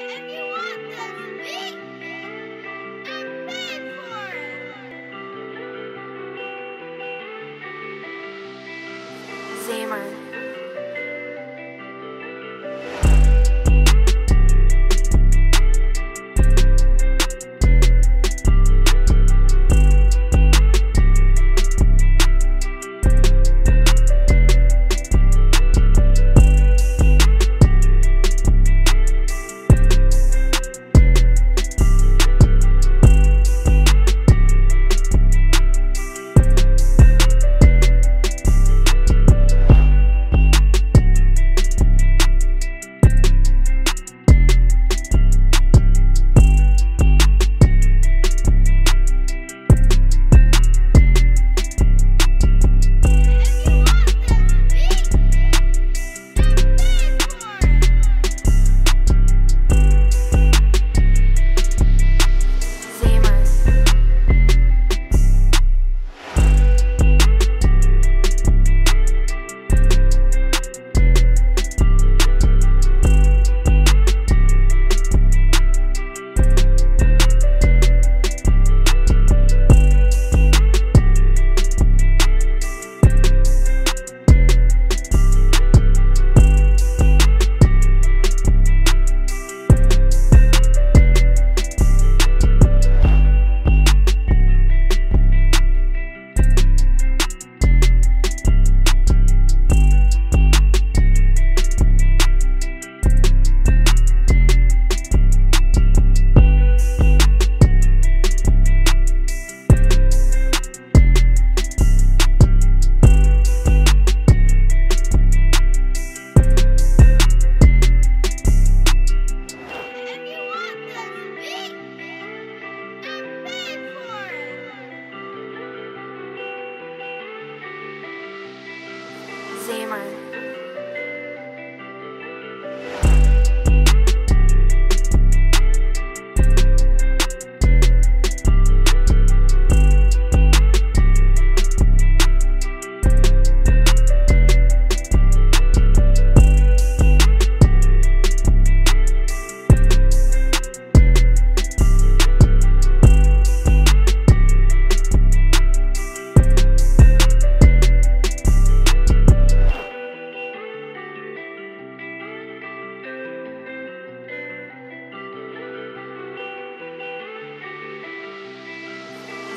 Xammer. Xammer.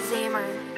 Xammer.